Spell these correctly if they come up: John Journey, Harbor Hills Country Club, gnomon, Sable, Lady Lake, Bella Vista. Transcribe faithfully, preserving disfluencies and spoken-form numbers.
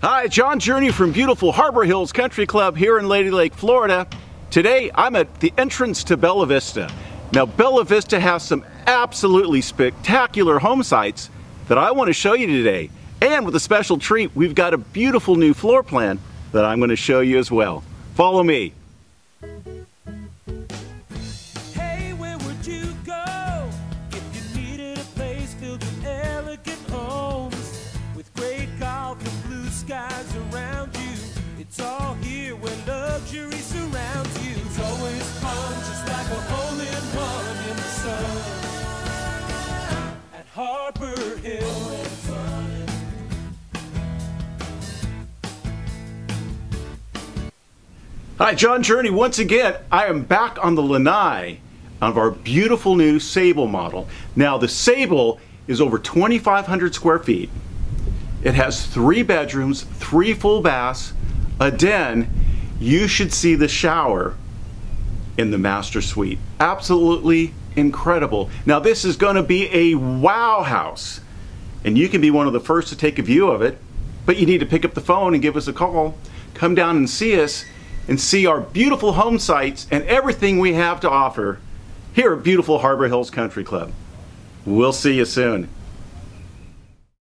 Hi, John Journey from beautiful Harbor Hills Country Club here in Lady Lake, Florida. Today I'm at the entrance to Bella Vista. Now Bella Vista has some absolutely spectacular home sites that I want to show you today. And with a special treat, we've got a beautiful new floor plan that I'm going to show you as well. Follow me. Harbor Hills. Hi, John Journey once again. I am back on the lanai of our beautiful new Sable model. Now the Sable is over twenty-five hundred square feet. It has three bedrooms, three full baths, a den. You should see the shower in the master suite. Absolutely incredible. Now this is going to be a wow house, and you can be one of the first to take a view of it, but you need to pick up the phone and give us a call. Come down and see us and see our beautiful home sites and everything we have to offer here at beautiful Harbor Hills Country Club. We'll see you soon.